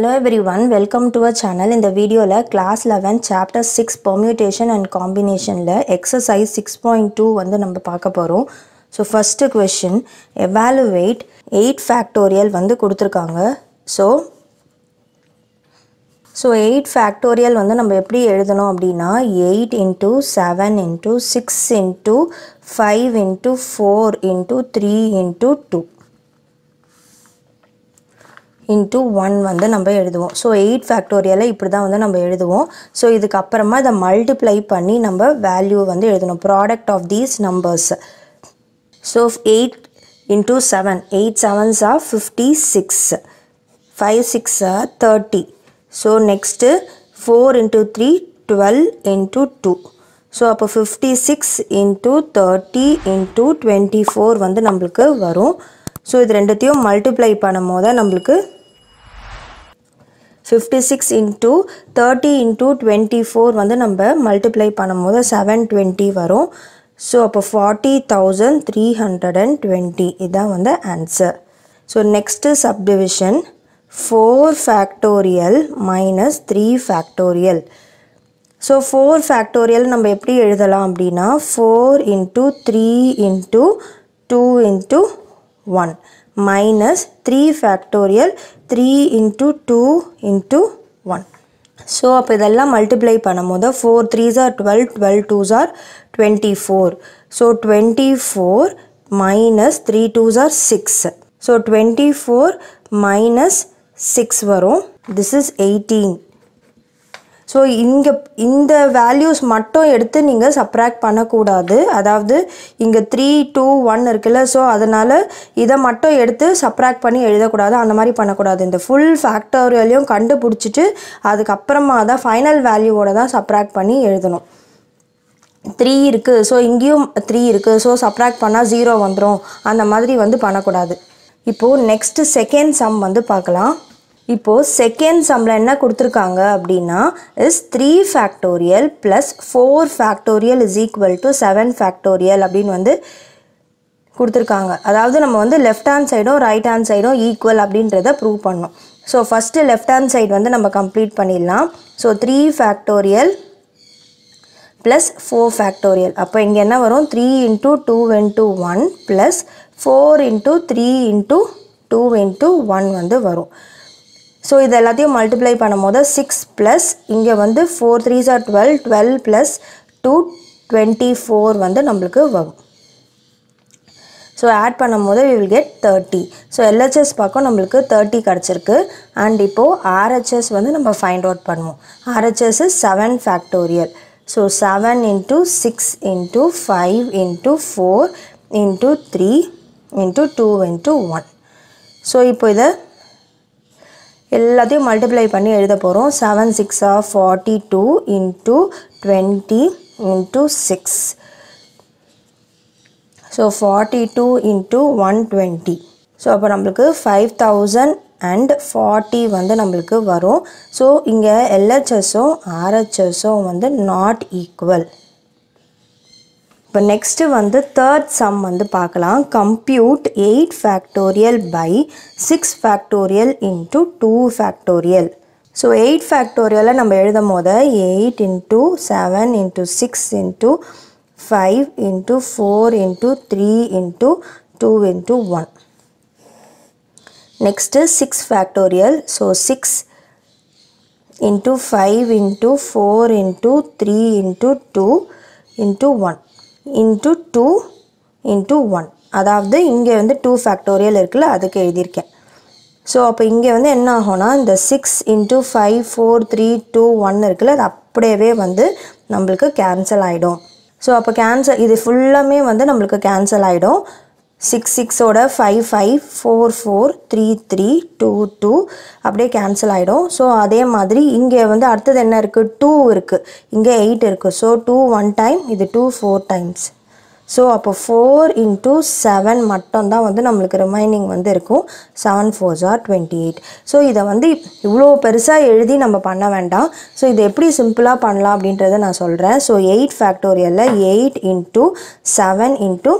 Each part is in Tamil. Hello everyone, welcome to our channel. In the video la class 11 chapter 6 permutation and combination la exercise 6.2 vandu namba paakaporom. So first question, evaluate 8 factorial vandu kuduthirukanga. So 8 factorial vandu namba eppadi ezhudanum appadina 8 into 7 into 6 into 5 into 4 into 3 into 2 into 1 வந்து நம்ம எழுதுவோம். So 8 factorial இப்படி தான் வந்து நம்ம எழுதுவோம். So இதுக்கு அப்புறமா இத multiply பண்ணி நம்ம value வந்து எழுதணும், product of these numbers. So 8 into 7 7s are 56, 5 6 are 30. So next 4 into 3 12 into 2. So அப்ப 56 into 30 into 24 வந்து நமக்கு வரும். So இது ரெண்டத்தையும் multiply பண்ணும்போது நமக்கு 56 into 30 into 24 வந்து நம்ம multiply பண்ணும்போது 720 வரும். So அப்ப 40,320 இதான் வந்து answer. So next subdivision 4 factorial minus 3 factorial. So 4 factorial நம்ம எப்படி எழுதலாம் அப்படினா 4 into 3 into 2 into 1 minus 3 factorial 3 into 2 into 1. So அப்ப இதெல்லாம் multiply பண்ணும்போது 4 3s are 12, 12 2s are 24. So 24 minus 3 2s are 6. So 24 minus 6 வரும். This is 18. So இங்க இந்த values மட்டும் எடுத்து நீங்க subtract பண்ண கூடாது. அதாவது இங்க 3 2 1 இருக்குல, சோ அதனால இத மட்டும் எடுத்து subtract பண்ணி எழுத கூடாது, அந்த மாதிரி பண்ண கூடாது. இந்த full factorialையும் கண்டுபிடிச்சிட்டு அதுக்கு அப்புறமா தான் ஃபைனல் வேல்யூவோட தான் subtract பண்ணி எழுதணும். 3 இருக்கு, சோ இங்கேயும் 3 இருக்கு, சோ subtract பண்ணா 0 வந்துரும், அந்த மாதிரி வந்து பண்ண கூடாது. இப்போ next second sum வந்து பார்க்கலாம். இப்போ second sumல என்ன கொடுத்திருக்காங்க அப்படினா is 3 factorial plus 4 factorial is equal to 7 factorial அப்படினு வந்து கொடுத்திருக்காங்க. அதாவது நம்ம வந்து left hand side ஓ right hand side ஓ equal அப்படின்றதை prove பண்ணோம். So first left hand side வந்து நம்ம complete பண்ணிடலாம். So 3 factorial plus 4 factorial. அப்ப இங்க என்ன வரும், 3 into 2 into 1 plus 4 into 3 into 2 into 1 வந்து வரும். So இது எல்லாத்தையும் multiply பண்ணும்போது 6 plus இங்க வந்து 4 3s are 12, 12 plus 2 24 வந்து நமக்கு வரும். So add பண்ணும்போது we will get 30. So LHS பக்கம் நமக்கு 30 கிடைச்சிருக்கு. And இப்போ RHS வந்து நம்ம find out பண்ணுவோம். RHS is 7 factorial. So 7 into 6 into 5 into 4 into 3 into 2 into 1. So இப்போ இதை எல்லாத்தையும் மல்டிப்ளை பண்ணி எழுத போகிறோம். 7 6 are 42 into 20 into 6. So 42 into 120. So அப்போ நம்மளுக்கு 5040 வந்து நம்மளுக்கு வரும். ஸோ இங்கே எல்ஹெச்எஸும் ஆர்ஹெச்எஸும் வந்து நாட் ஈக்குவல். இப்போ நெக்ஸ்ட் வந்து தேர்ட் சம் வந்து பார்க்கலாம். Compute 8 factorial by 6 factorial into 2 factorial. So 8 ஃபேக்டோரியலை நம்ம எழுதும் போது 8 into 7 into 6 into 5 into 4 into 3 into 2 into 1. Next 6 factorial. So 6 into 5 into 4 into 3 into 2 into 1 into 2 into 1. அதாவது இங்கே வந்து 2 factorial இருக்குல்ல, அதுக்கு எழுதியிருக்கேன். ஸோ அப்போ இங்கே வந்து என்ன ஆகும்னா இந்த 6 into 5 4 3 2 1 இருக்குல்ல, அது அப்படியே வந்து நம்மளுக்கு கேன்சல் ஆகிடும். ஸோ அப்போ கேன்சல், இது ஃபுல்லாமே வந்து நம்மளுக்கு கேன்சல் ஆகிடும். 6 6ஓட 5 5, 4 4 3 3 2 2 அப்படியே கேன்சல் ஆகிடும். ஸோ அதே மாதிரி இங்கே வந்து அடுத்தது என்ன இருக்குது, 2 இருக்குது, இங்கே 8 இருக்குது. ஸோ 2 1 time, இது 2 4 times. ஸோ அப்போ 4 into 7 மட்டும்தான் வந்து நம்மளுக்கு ரிமைனிங் வந்து இருக்கும். 7 4s are 28. ஸோ இதை வந்து இவ்வளோ பெருசாக எழுதி நம்ம பண்ண வேண்டாம். ஸோ இதை எப்படி சிம்பிளாக பண்ணலாம் அப்படின்றத நான் சொல்கிறேன். So 8 factorial 8 into 7 into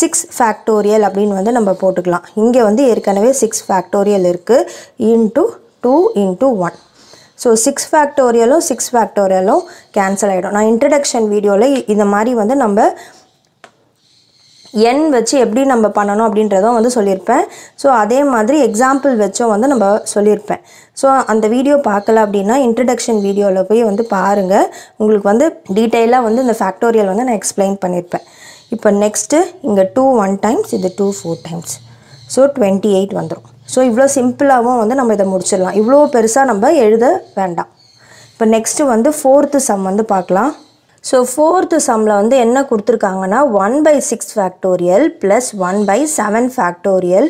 6 factorial அப்படின்னு வந்து நம்ம போட்டுக்கலாம். இங்கே வந்து ஏற்கனவே 6 factorial இருக்குது. Into 2 into 1. So 6 factorial 6 factorial cancel ஆயிடும். நான் introduction video ல இந்த மாதிரி வந்து நம்ம n வெச்சு எப்படி நம்ம பண்ணனும் அப்படின்றத வந்து சொல்லிருப்பேன். சோ அதே மாதிரி एग्जांपल வெச்சோ வந்து நம்ம சொல்லிருப்பேன். சோ அந்த வீடியோ பார்க்கல அப்படினா introduction video ல போய் வந்து பாருங்க. உங்களுக்கு வந்து டீடைலா வந்து இந்த factorial வந்து நான் explain பண்ணிருப்பேன். இப்போ next இங்க 2 1 times இது 2 4 times. So 28 வந்துரும். So இவ்ளோ சிம்பிளாவும் வந்து நம்ம இத முடிச்சிரலாம். இவ்ளோ பெருசா நம்ம எழுத வேண்டாம். இப்போ next வந்து fourth sum வந்து பார்க்கலாம். So fourth sum ல வந்து என்ன கொடுத்திருக்காங்கன்னா 1/6 factorial plus 1/7 factorial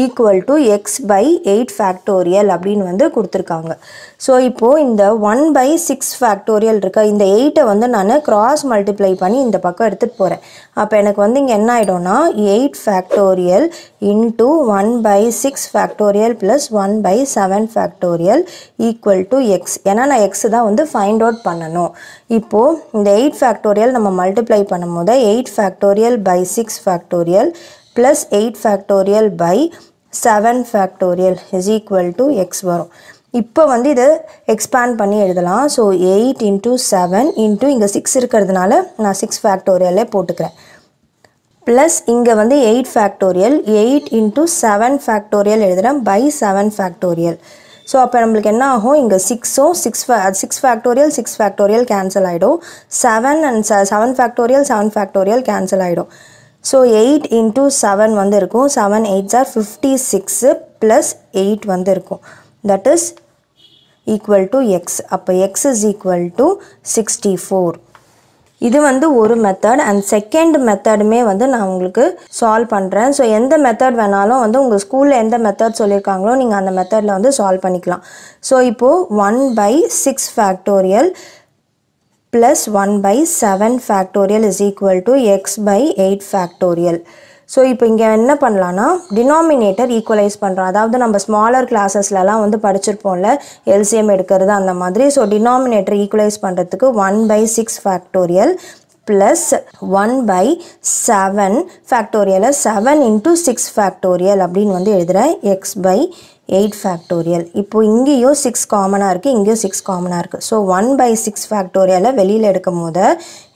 equal to x/8 factorial அப்படினு வந்து கொடுத்திருக்காங்க. So இப்போ இந்த 1/6 factorial இருக்க இந்த 8 வந்து நான் cross multiply பண்ணி இந்த பக்கம் எடுத்துட்டு போறேன். அப்ப எனக்கு வந்து இங்க என்ன ஆயிடும்னா 8 factorial into 1/6 factorial plus 1/7 factorial equal to x. ஏனா நான் x தான் வந்து find out பண்ணனும். இப்போ இந்த 8 factorial நம்ம multiply பண்ணும்போது 8 factorial by 6 factorial plus 8 factorial by 7 factorial is equal to x வரும். இப்போ வந்து இது expand பண்ணி எழுதலாம். So 8 into 7 into இங்க 6 இருக்கிறதுனால நான் 6 factorial போட்டுக்கிறேன். Plus இங்க வந்து 8 factorial 8 into 7 factorial எழுதுறேன் by 7 factorial. So அப்ப நமக்கு என்ன ஆகும் இங்க 6 6 factorial cancel ஆயிடும். 7 and 7 factorial cancel ஆயிடும். So 8 into 7 வந்து இருக்கும். 7 8s are 56 plus 8 வந்து இருக்கும். That is equal to x. அப்ப x is equal to 64. இது வந்து ஒரு method and second method மே வந்து நான் உங்களுக்கு solve பண்றேன். சோ எந்த method வேணாலும் வந்து உங்க ஸ்கூல்ல எந்த method சொல்லிருக்காங்களோ நீங்க அந்த methodல வந்து solve பண்ணிக்கலாம். சோ இப்போ 1/6 factorial plus 1/7 factorial is equal to x/8 factorial. So இப்போ இங்க என்ன பண்ணலாம்னா denominator equalize பண்றோம். அதாவது நம்ம smaller classesல எல்லாம் வந்து படிச்சிருப்போம்ல LCM எடுக்கிறது அந்த மாதிரி. So denominator equalize பண்றதுக்கு 1/6 factorial plus 1/7 factorial 7 into 6 factorial அப்படினு வந்து எழுதுறேன் x/8 factorial. இப்போ இங்கேயும் 6 காமனா இருக்கு இங்கேயும் 6 காமனா இருக்கு. So 1/6 factorial வெளியில எடுக்கும்போது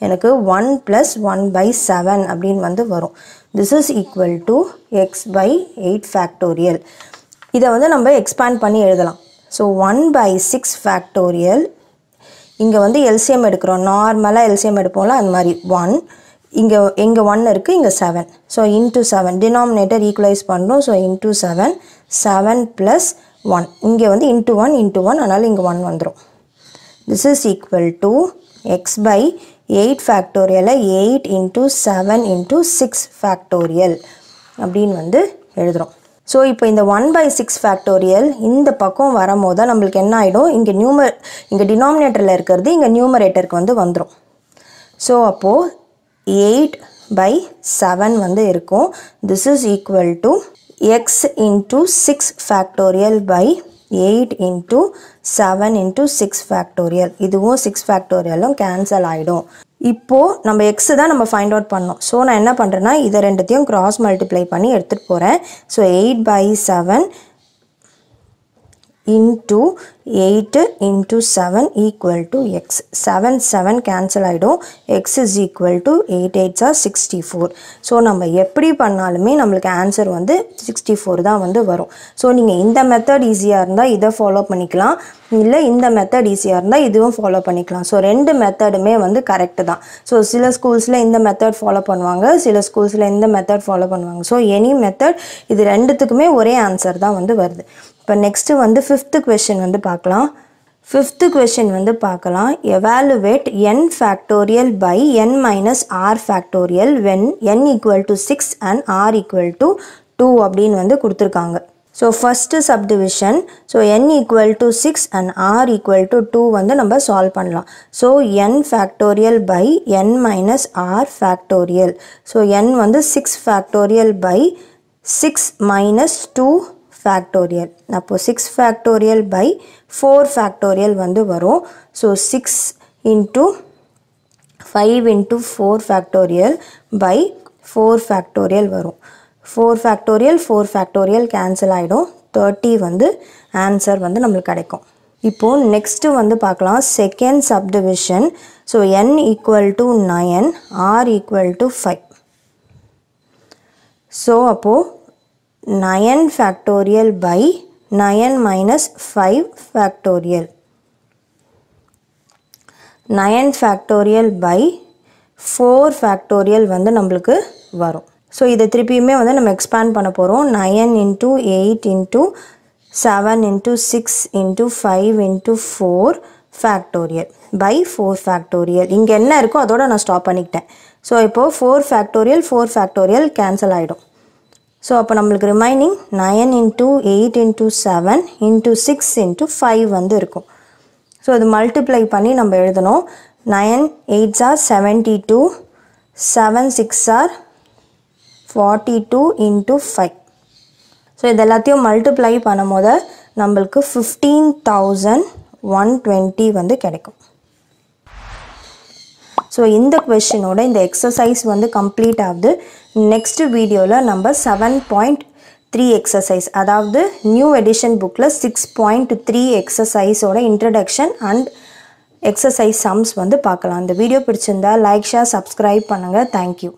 எனக்கு 1 plus 1/7 அப்படினு வந்து வரும். This is equal to x/8 factorial. இதை வந்து நம்ம expand பண்ணி எழுதலாம். So 1/6 factorial இங்க வந்து LCM எடுக்கிறோம். நார்மலா LCM எடுப்போம்ல அந்த மாதிரி 1 இங்க எங்க 1 இருக்கு இங்க 7. So into 7 denominator equalize பண்றோம். So into 7 7 plus 1 இங்க வந்து into 1 அதனால இங்க 1 வந்துரும். This is equal to x/8 factorial 8 into 7 into 6 factorial அப்படினு வந்து எழுதுறோம். சோ இப்போ இந்த 1/6 factorial இந்த பக்கம் வரும்போது நமக்கு என்ன ஆயிடும் இங்க denominatorல இருக்குறது இங்க numeratorக்கு வந்து வந்துரும். சோ அப்போ 8/7 வந்து இருக்கும். This is equal to x into 6 factorial by 8 into 7 into 6 factorial. இதுவும் 6 factorialம் cancel ஆயிடும். இப்போ நம்ம x தான் நம்ம find out பண்ணோம். சோ நான் என்ன பண்றேன்னா இத ரெண்டுத்தையும் cross multiply பண்ணி எடுத்துட்டு போறேன். So 8/7 into 8 into 7 equal to x. 7 7 cancel ஆயிடும். x is equal to 8 8s are 64. So நம்ம எப்படி பண்ணாலுமே நமக்கு ஆன்சர் வந்து 64 தான் வந்து வரும். சோ நீங்க இந்த மெத்தட் ஈஸியா இருந்தா இத ஃபாலோ பண்ணிக்கலாம். இல்ல இந்த மெத்தட் ஈஸியா இருந்தா இதுவும் ஃபாலோ பண்ணிக்கலாம். சோ ரெண்டு மெத்தட்மே வந்து கரெக்ட் தான். சோ சில ஸ்கூல்ஸ்ல இந்த மெத்தட் ஃபாலோ பண்ணுவாங்க சில ஸ்கூல்ஸ்ல இந்த மெத்தட் ஃபாலோ பண்ணுவாங்க. சோ எனி மெத்தட் இது ரெண்டுத்துக்குமே ஒரே ஆன்சர் தான் வந்து வருது. இப்போ next வந்து 5th question வந்து பார்க்கலாம். 5th question வந்து பார்க்கலாம். Evaluate n factorial by n minus r factorial when n equal to 6 and r equal to 2 அப்படினு வந்து கொடுத்திருக்காங்க. So first subdivision. So n equal to 6 and r equal to 2 வந்து நம்ம solve பண்ணலாம். So n factorial by n minus r factorial. So n வந்து 6 factorial by 6 minus 2 factorial. அப்போ 6 factorial by 4 factorial வந்து வரும். So 6 into 5 into 4 factorial by 4 factorial வரும். 4 factorial cancel ஆயிடும். 30 வந்து answer வந்து நமக்கு கிடைக்கும். இப்போ next வந்து பார்க்கலாம் second subdivision. So n equal to 9, r equal to 5. So அப்போ 9 factorial by 9 minus 5 factorial. 9 factorial by 4 factorial வந்து நம்மளுக்கு வரும். So இதை திருப்பியுமே வந்து நம்ம expand பண்ண போறோம். 9 into 8 into 7 into 6 into 5 into 4 factorial by 4 factorial. இங்க என்ன இருக்கோ அதோட நான் ஸ்டாப் பண்ணிக்கிட்டேன். So இப்போ 4 factorial cancel ஆயிடும். So அப்ப நம்மளுக்கு remaining 9 into 8 into 7 into 6 into 5 வந்து இருக்கும். So இது multiply பண்ணி நம்ம எழுதணும். 9 8s are 72, 7 6 are 42 into 5. So இதெல்லாத்தையும் multiply பண்ணும்போது நம்மளுக்கு 15,120 வந்து கிடைக்கும். So இந்த question ஓட இந்த exercise வந்து complete ஆகுது. Next videoல நம்ம 7.3 exercise, அதாவது new edition bookல 6.3 exercise ஓட introduction and exercise sums வந்து பார்க்கலாம். இந்த வீடியோ பிடிச்சிருந்தா லைக், ஷேர், சப்ஸ்கிரைப் பண்ணுங்க. Thank you.